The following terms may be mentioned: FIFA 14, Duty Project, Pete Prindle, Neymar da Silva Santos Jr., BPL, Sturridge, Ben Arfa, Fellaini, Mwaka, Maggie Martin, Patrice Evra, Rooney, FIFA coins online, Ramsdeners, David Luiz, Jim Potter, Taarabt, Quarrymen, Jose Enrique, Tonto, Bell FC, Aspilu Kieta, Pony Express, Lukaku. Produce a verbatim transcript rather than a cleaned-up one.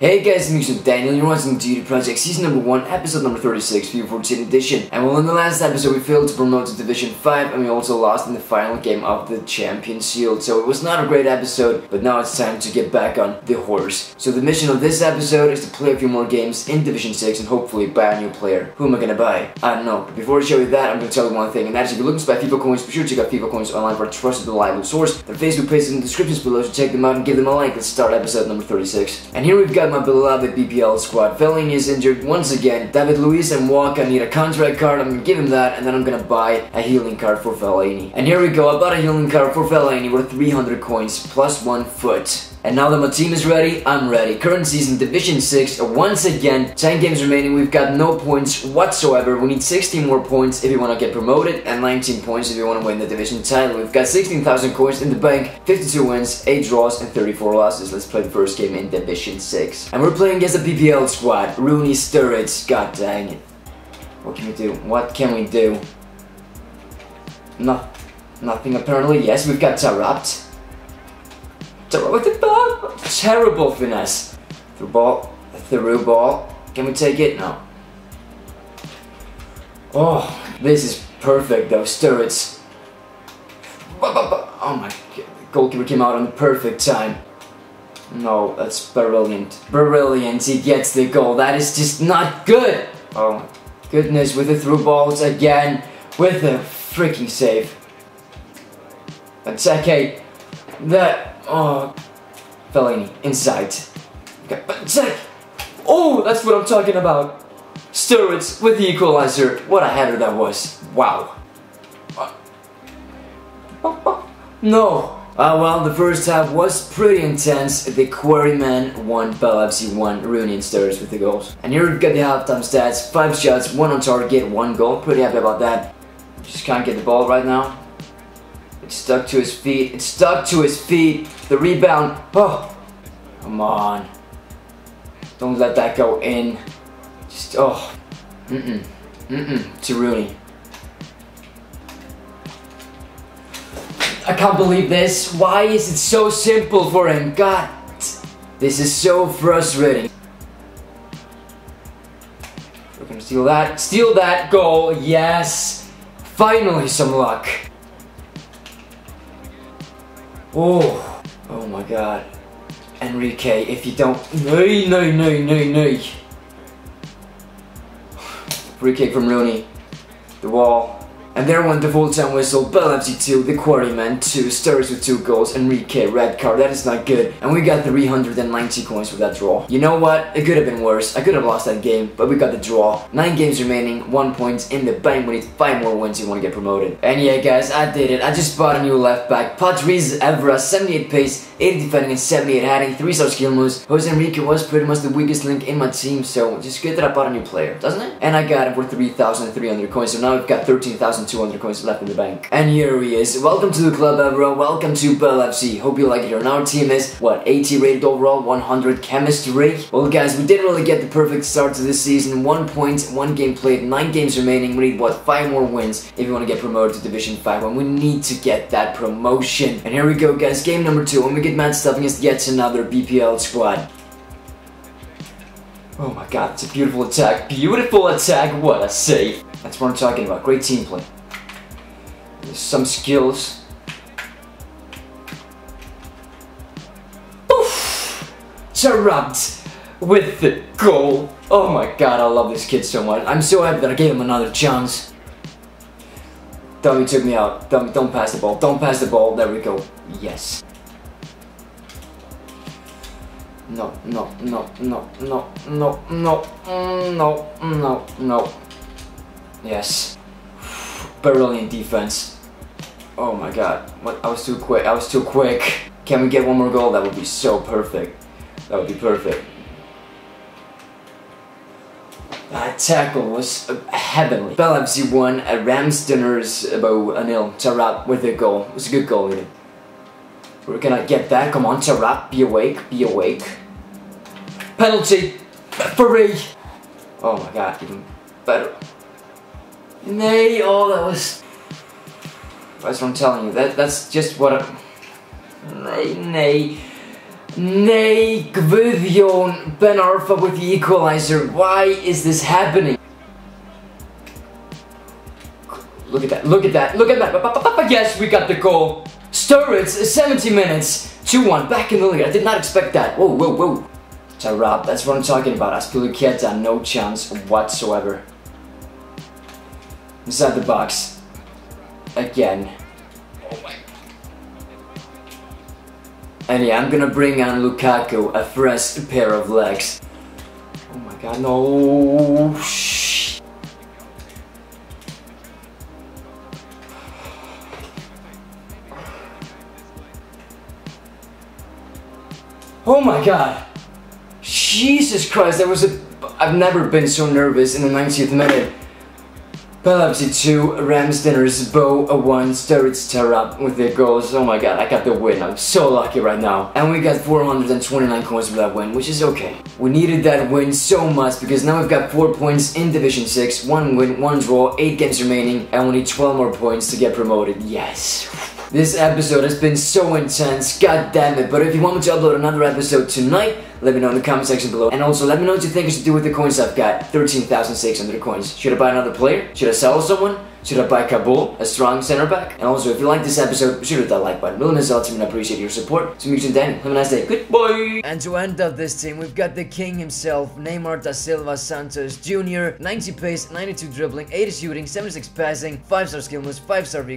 Hey guys, it's me, Daniel. You're watching Duty Project Season Number One, Episode Number thirty-six, FIFA fourteen Edition. And well, in the last episode, we failed to promote to Division Five, and we also lost in the final game of the Champions Shield. So it was not a great episode. But now it's time to get back on the horse. So the mission of this episode is to play a few more games in Division Six and hopefully buy a new player. Who am I gonna buy? I don't know. But before I show you that, I'm gonna tell you one thing, and that is, if you're looking to buy FIFA coins, be sure to check out FIFA coins online for a trusted, reliable source. Their Facebook page is in the descriptions below, so check them out and give them a like. Let's start Episode Number thirty-six. And here we've got my beloved B P L squad. Fellaini is injured once again. David Luiz and Mwaka need a contract card. I'm gonna give him that, and then I'm gonna buy a healing card for Fellaini. And here we go. I bought a healing card for Fellaini worth three hundred coins plus one foot. And now that my team is ready, I'm ready. Current season, Division six, once again, ten games remaining, we've got no points whatsoever. We need sixteen more points if we want to get promoted, and nineteen points if we want to win the division title. We've got sixteen thousand coins in the bank, fifty-two wins, eight draws, and thirty-four losses. Let's play the first game in Division six. And we're playing against a B P L squad. Rooney, Sturridge, god dang it. What can we do? What can we do? No, nothing apparently. Yes, we've got Taarabt. With the ball, terrible finesse. Through ball, through ball. Can we take it? No. Oh, this is perfect though. Sturridge. Oh my god, the goalkeeper came out on the perfect time. No, that's brilliant. Brilliant. He gets the goal. That is just not good. Oh my goodness, with the through balls again, with the freaking save. That's okay. That. Oh, Fellaini, inside. Okay, check. Oh, that's what I'm talking about. Sturridge with the equalizer. What a header that was. Wow. No. Uh, well, the first half was pretty intense. The Quarrymen won, Bell F C won, Rooney and Sturridge with the goals. And here we've got the halftime stats. Five shots, one on target, one goal. Pretty happy about that. Just can't get the ball right now. It's stuck to his feet. It's stuck to his feet. The rebound. Oh, come on. Don't let that go in. Just, oh. Mm-mm. Mm-mm. To Rooney. I can't believe this. Why is it so simple for him? God. This is so frustrating. We're gonna steal that. Steal that goal. Yes. Finally some luck. Oh, oh my god. Enrique, if you don't... No, no, no, no, no. Free kick from Rooney. The wall. And there went the full-time whistle. Bell F C two, the Quarrymen two, Sturridge with two goals, Enrique, red card, that is not good. And we got three hundred ninety coins for that draw. You know what? It could have been worse. I could have lost that game, but we got the draw. nine games remaining, one point in the bank. We need five more wins if you want to get promoted. And yeah, guys, I did it. I just bought a new left back. Patrice Evra, seventy-eight pace, eighty defending and seventy-eight heading, three star skill moves. Jose Enrique was pretty much the weakest link in my team, so just good that I bought a new player, doesn't it? And I got him for three thousand three hundred coins, so now we've got thirteen thousand two hundred coins left in the bank. And here he is. Welcome to the club, everyone. Welcome to Bell F C. Hope you like it here. And our team is, what, eighty rated overall, one hundred chemistry. Well, guys, we didn't really get the perfect start to this season. One point, one game played, nine games remaining. We need, what, five more wins if you want to get promoted to Division five. And we need to get that promotion. And here we go, guys. Game number two. When we get matched up against yet another B P L squad. Oh my god, it's a beautiful attack. Beautiful attack. What a save. That's what I'm talking about. Great team play. There's some skills. Oof! Taarabt with the goal. Oh my god, I love this kid so much. I'm so happy that I gave him another chance. Dummy took me out. Dummy, don't pass the ball. Don't pass the ball. There we go. Yes. No, no, no, no, no, no, no, no, no, no. Yes. Brilliant defense. Oh my god. What? I was too quick. I was too quick. Can we get one more goal? That would be so perfect. That would be perfect. That tackle was uh, heavenly. Bell F C won. A Ramsdeners about nil. Taarabt with a goal. It was a good goal even. We're gonna get that. Come on, Taarabt. Be awake. Be awake. Penalty. Referee. Oh my god. Even better. Nay, oh, that was. That's what I'm telling you. That that's just what. I... Nay, nay. Negvidion Ben Arfa with the equalizer. Why is this happening? Look at that, look at that, look at that. Yes, we got the goal. Sturridge, seventy minutes, two one, back in the league. I did not expect that. Whoa, whoa, whoa. Taarabt, that's what I'm talking about. Aspilu Kieta, no chance whatsoever. Inside the box. Again. Oh my. And yeah, I'm gonna bring on Lukaku, a fresh pair of legs. Oh my god, no. Shh. Oh my god. Jesus Christ, that was a... I've never been so nervous in the ninetieth minute. Bell F C two, Ramsdeners, Bo one, Sturridge, Taarabt with their goals. Oh my god, I got the win. I'm so lucky right now. And we got four hundred twenty-nine coins for that win, which is okay. We needed that win so much because now we've got four points in Division six. one win, one draw, eight games remaining. And we need twelve more points to get promoted. Yes. This episode has been so intense, god damn it. But if you want me to upload another episode tonight, let me know in the comment section below. And also let me know what you think I should do with the coins I've got. thirteen thousand six hundred coins. Should I buy another player? Should I sell someone? Should I buy Kabul, a strong center back? And also, if you like this episode, shoot that like button. Really nice ultimate, I appreciate your support. So, Mutual Dan, have a nice day. Goodbye! And to end up this team, we've got the king himself, Neymar da Silva Santos Junior ninety pace, ninety-two dribbling, eighty shooting, seventy-six passing, five star skill moves, five star V.